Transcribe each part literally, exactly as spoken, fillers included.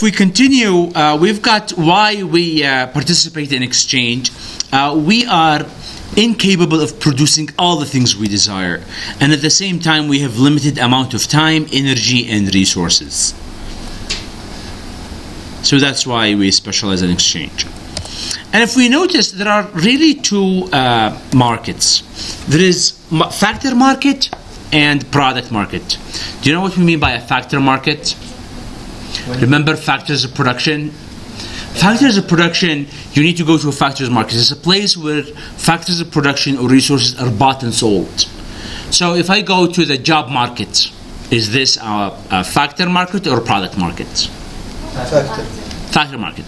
if we continue, uh, we've got why we uh, participate in exchange. Uh, we are incapable of producing all the things we desire, and at the same time we have limited amount of time, energy, and resources. So that's why we specialize in exchange. And if we notice, there are really two uh, markets. There is factor market and product market. Do you know what we mean by a factor market? Remember factors of production? Factors of production, you need to go to a factors market. It's a place where factors of production or resources are bought and sold. So if I go to the job market, is this a, a factor market or product market? Factor. Factor market.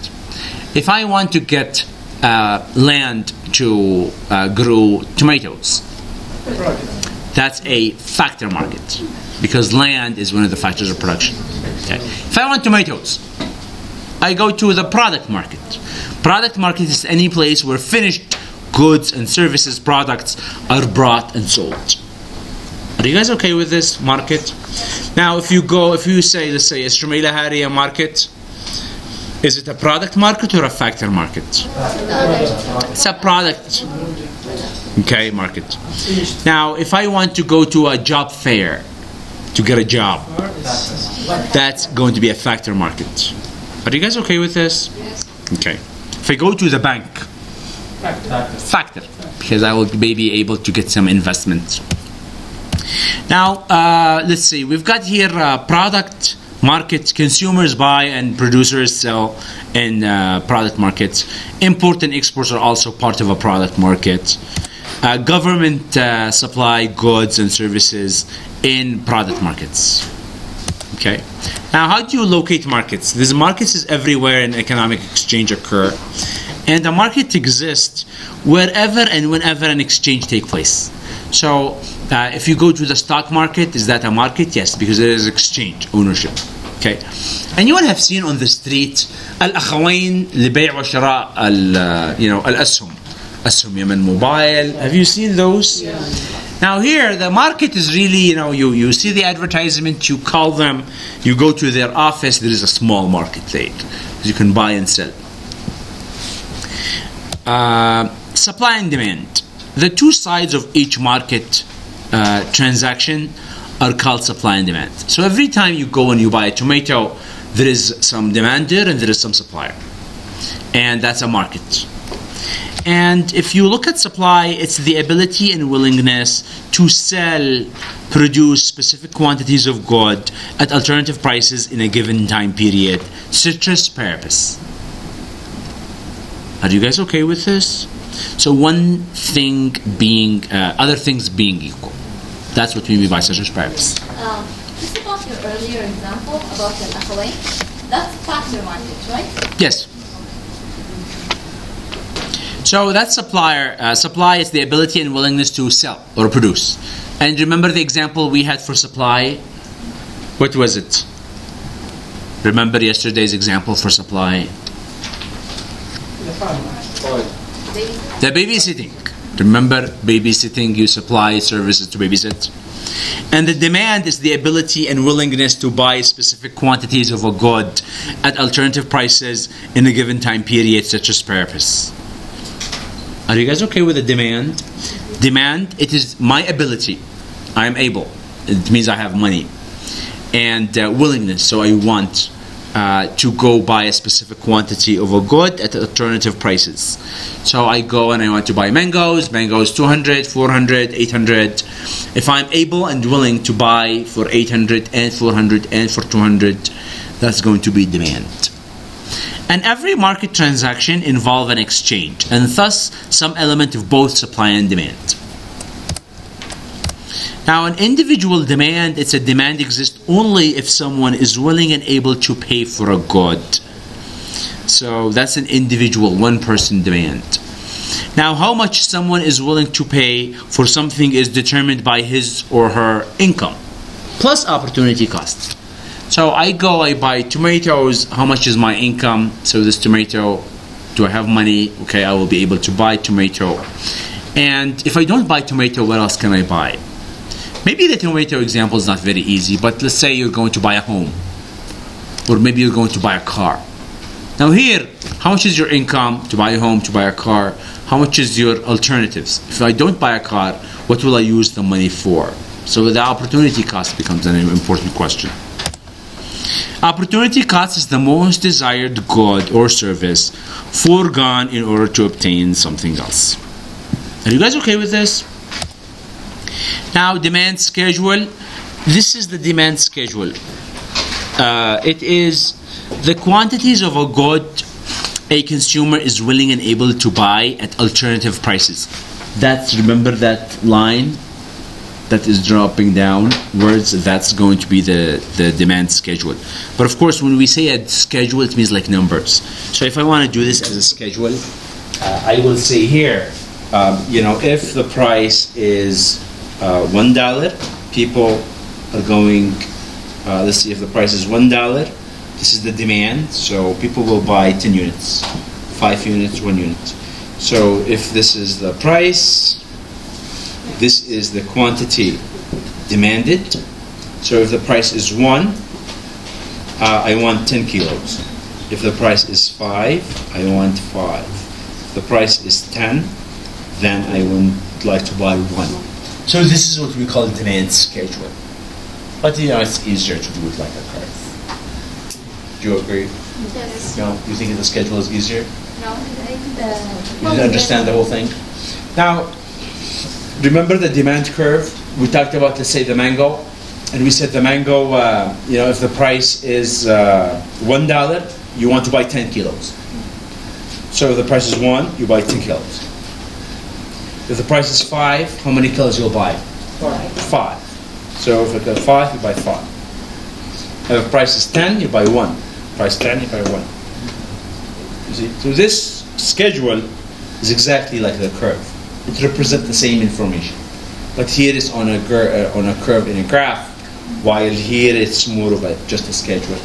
If I want to get uh, land to uh, grow tomatoes, that's a factor market, because land is one of the factors of production. Okay. If I want tomatoes, I go to the product market. Product market is any place where finished goods and services, products, are brought and sold. Are you guys okay with this market? Now, if you go, if you say, let's say, is Shumaila Hariya market, is it a product market or a factor market? It's a product. Okay, market. Now, if I want to go to a job fair to get a job, that's going to be a factor market. Are you guys okay with this? Yes. Okay. If I go to the bank, factor. Factor, because I will maybe able to get some investment. Now, uh, let's see. We've got here uh, product market. Consumers buy and producers sell in uh, product markets. Import and exports are also part of a product market. Uh, government uh, supply goods and services in product markets. Okay. Now, how do you locate markets? These markets is everywhere in economic exchange occur, and the market exists wherever and whenever an exchange takes place. So, uh, if you go to the stock market, is that a market? Yes, because there is exchange, ownership. Okay. And you will have seen on the street al-akhawain li-bay' wa shara' al, you know, al-ashum. Asum Yemen Mobile. Have you seen those? Yeah. Now here, the market is really, you know, you, you see the advertisement, you call them, you go to their office, there is a small market there. You can buy and sell. Uh, supply and demand. The two sides of each market uh, transaction are called supply and demand. So every time you go and you buy a tomato, there is some demander and there is some supplier. And that's a market. And if you look at supply, it's the ability and willingness to sell, produce specific quantities of goods at alternative prices in a given time period. Citrus purpose. Are you guys okay with this? So one thing being, uh, other things being equal. That's what we mean by citrus purpose. Um, just about your earlier example about the Akhawain, that's factor market, right? Yes. So that supplier, uh, supply is the ability and willingness to sell or produce. And remember the example we had for supply? What was it? Remember yesterday's example for supply? The babysitting. Remember babysitting, you supply services to babysit. And the demand is the ability and willingness to buy specific quantities of a good at alternative prices in a given time period, such as purpose. Are you guys okay with the demand? Demand, it is my ability. I am able. It means I have money. And uh, willingness, so I want uh, to go buy a specific quantity of a good at alternative prices. So I go and I want to buy mangoes. Mangoes two hundred, four hundred, eight hundred. If I'm able and willing to buy for eight hundred and four hundred and for two hundred, that's going to be demand. And every market transaction involves an exchange, and thus some element of both supply and demand. Now, an individual demand, it's a demand exists only if someone is willing and able to pay for a good. So that's an individual, one-person demand. Now, how much someone is willing to pay for something is determined by his or her income, plus opportunity cost. So I go, I buy tomatoes, how much is my income? So this tomato, do I have money? Okay, I will be able to buy tomato. And if I don't buy tomato, what else can I buy? Maybe the tomato example is not very easy, but let's say you're going to buy a home. or maybe you're going to buy a car. Now here, how much is your income to buy a home, to buy a car? How much is your alternatives? If I don't buy a car, what will I use the money for? So the opportunity cost becomes an important question. Opportunity cost is the most desired good or service foregone in order to obtain something else. Are you guys okay with this? Now, demand schedule. This is the demand schedule. Uh, it is the quantities of a good a consumer is willing and able to buy at alternative prices. That's, remember that line that is dropping down words, that's going to be the, the demand schedule. But of course, when we say a schedule, it means like numbers. So if I want to do this as a schedule, uh, I will say here, um, you know, if the price is uh, one dollar, people are going, uh, let's see, if the price is one dollar, this is the demand, so people will buy ten units, five units, one unit. So if this is the price, this is the quantity demanded. So if the price is one, uh, I want ten kilos. If the price is five, I want five. If the price is ten, then I would like to buy one. So this is what we call demand schedule. But you know, it's easier to do it like a card. Do you agree? Yes. No? You think the schedule is easier? No. You didn't understand the whole thing? Now, remember the demand curve? We talked about, let's say, the mango, and we said the mango, uh, you know, if the price is uh, one dollar, you want to buy ten kilos. So if the price is one, you buy ten kilos. If the price is five, how many kilos you'll buy? Five. Five. So if it's five, you buy five. If the price is ten, you buy one. Price ten, you buy one. You see? So this schedule is exactly like the curve. It represents the same information, but here it's on a uh, on a curve in a graph, while here it's more of a just a schedule.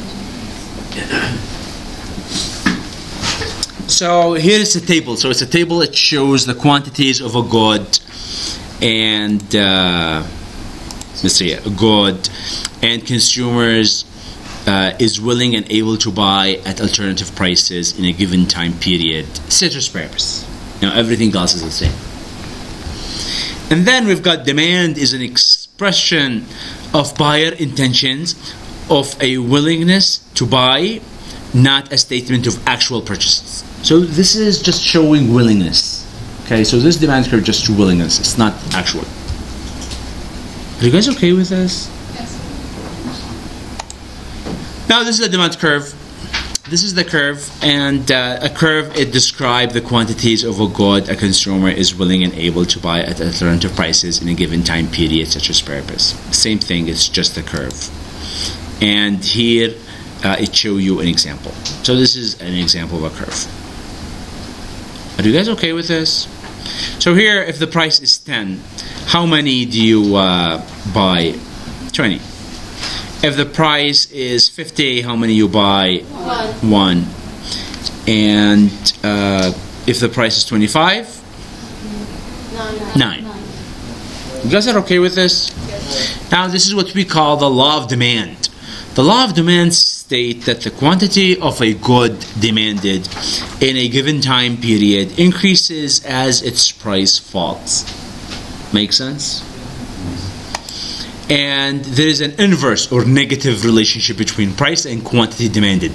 So here is a table. So it's a table that shows the quantities of a good and uh, let's see, a good and consumers uh, is willing and able to buy at alternative prices in a given time period. Ceteris paribus. Now everything else is the same. And then we've got demand is an expression of buyer intentions, of a willingness to buy, not a statement of actual purchases. So this is just showing willingness. Okay, so this demand curve is just willingness, it's not actual. Are you guys okay with this? Yes. Now this is the demand curve. This is the curve, and uh, a curve, it describes the quantities of a good a consumer is willing and able to buy at alternative prices in a given time period, such as purpose. Same thing, it's just a curve. And here, uh, it shows you an example. So this is an example of a curve. Are you guys okay with this? So here, if the price is ten, how many do you uh, buy? twenty. If the price is fifty, how many you buy? One. One. And uh, if the price is twenty-five? Nine. Nine. Nine. You guys are okay with this? Yes. Now this is what we call the law of demand. The law of demand states that the quantity of a good demanded in a given time period increases as its price falls. Make sense? And there is an inverse or negative relationship between price and quantity demanded.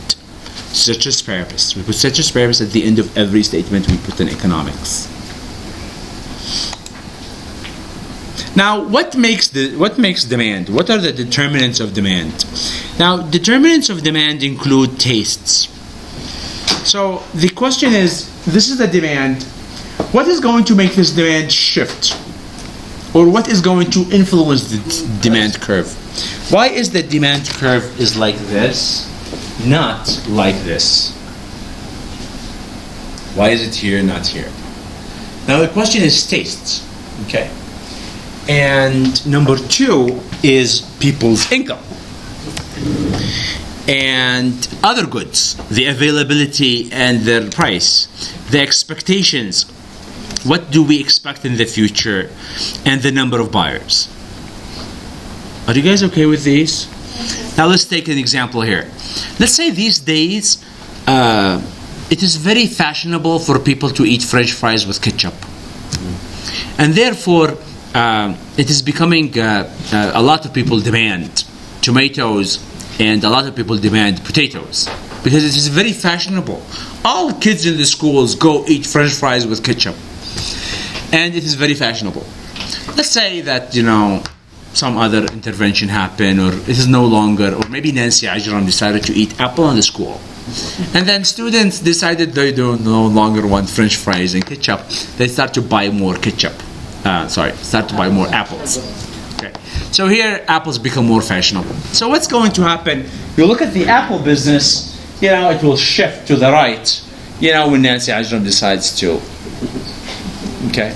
Ceteris paribus. We put ceteris paribus at the end of every statement we put in economics. Now, what makes the what makes demand? What are the determinants of demand? Now, determinants of demand include tastes. So the question is, this is the demand. What is going to make this demand shift? Or what is going to influence the demand curve? Why is the demand curve is like this, not like this? Why is it here, not here? Now the question is tastes, okay? And number two is people's income. And other goods, the availability and their price, the expectations. What do we expect in the future? And the number of buyers. Are you guys okay with these? Now let's take an example here. Let's say these days uh, it is very fashionable for people to eat French fries with ketchup. And therefore, uh, it is becoming, uh, uh, a lot of people demand tomatoes and a lot of people demand potatoes because it is very fashionable. All kids in the schools go eat French fries with ketchup. And it is very fashionable. Let's say that, you know, some other intervention happened, or it is no longer, or maybe Nancy Ajram decided to eat apple in the school. And then students decided they don't no longer want French fries and ketchup. They start to buy more ketchup. Uh, sorry, start to buy more apples. Okay. So here, apples become more fashionable. So what's going to happen? You look at the apple business, you know, it will shift to the right, you know, when Nancy Ajram decides to. Okay.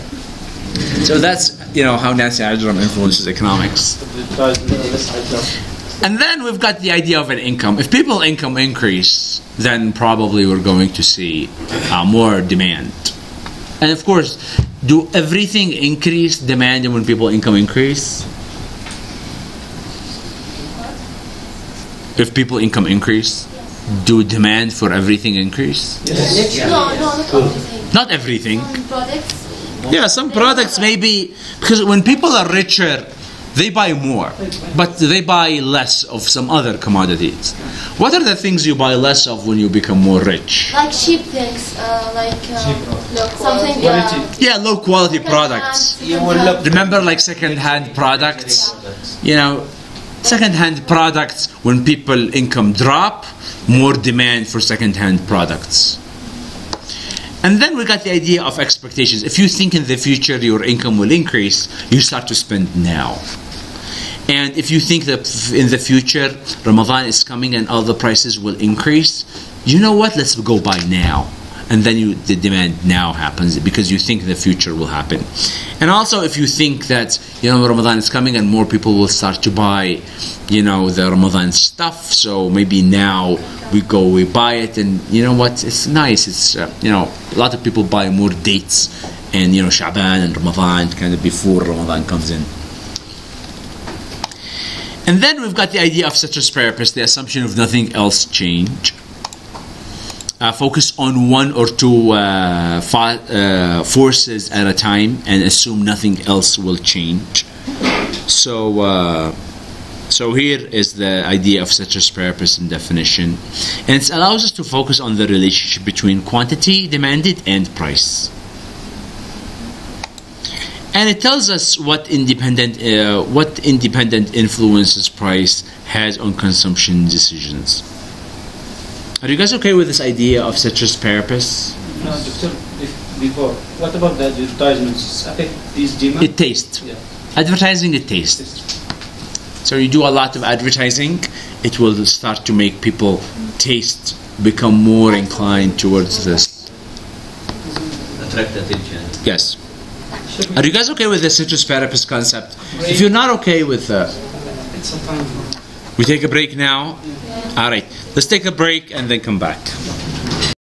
So that's, you know, how Nancy Ajram influences economics. And then we've got the idea of an income. If people's income increase, then probably we're going to see uh, more demand. And of course, do everything increase demand when people income increase? If people income increase, do demand for everything increase? Yes. Yeah. No, no, not everything. Not everything. Some products. Yeah, some products maybe, because when people are richer, they buy more, but they buy less of some other commodities. What are the things you buy less of when you become more rich? Like cheap things, uh, like um, low something. Uh, yeah, low quality products. Remember, like second-hand products. You know, second-hand products. When people income drop, more demand for second-hand products. And then we got the idea of expectations. If you think in the future your income will increase, you start to spend now. And if you think that in the future Ramadan is coming and all the prices will increase, you know what? Let's go buy now. And then you, the demand now happens because you think the future will happen. And also, if you think that, you know, Ramadan is coming and more people will start to buy, you know, the Ramadan stuff, so maybe now we go, we buy it, and you know what? It's nice. It's uh, you know, a lot of people buy more dates, and you know, Shaban and Ramadan kind of before Ramadan comes in. And then we've got the idea of ceteris paribus, the assumption of nothing else change. Uh, focus on one or two uh, uh, forces at a time and assume nothing else will change. So, uh, so here is the idea of ceteris paribus in definition, and it allows us to focus on the relationship between quantity demanded and price. And it tells us what independent uh, what independent influences price has on consumption decisions. Are you guys okay with this idea of ceteris paribus? No, doctor, before. What about the advertisements? Affect these demand? It tastes. Yeah. Advertising, it tastes. So you do a lot of advertising, it will start to make people taste, become more inclined towards this. Attract attention. Yes. Are you guys okay with the ceteris paribus concept? Break. If you're not okay with that, uh, we take a break now? Yeah. All right. Let's take a break and then come back.